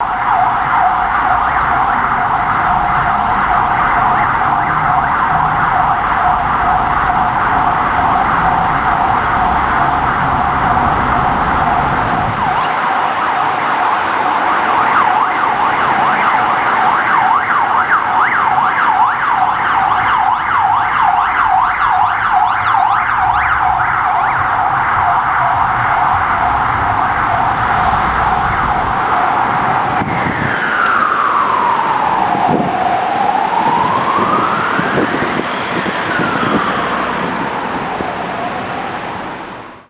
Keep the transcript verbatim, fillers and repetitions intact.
You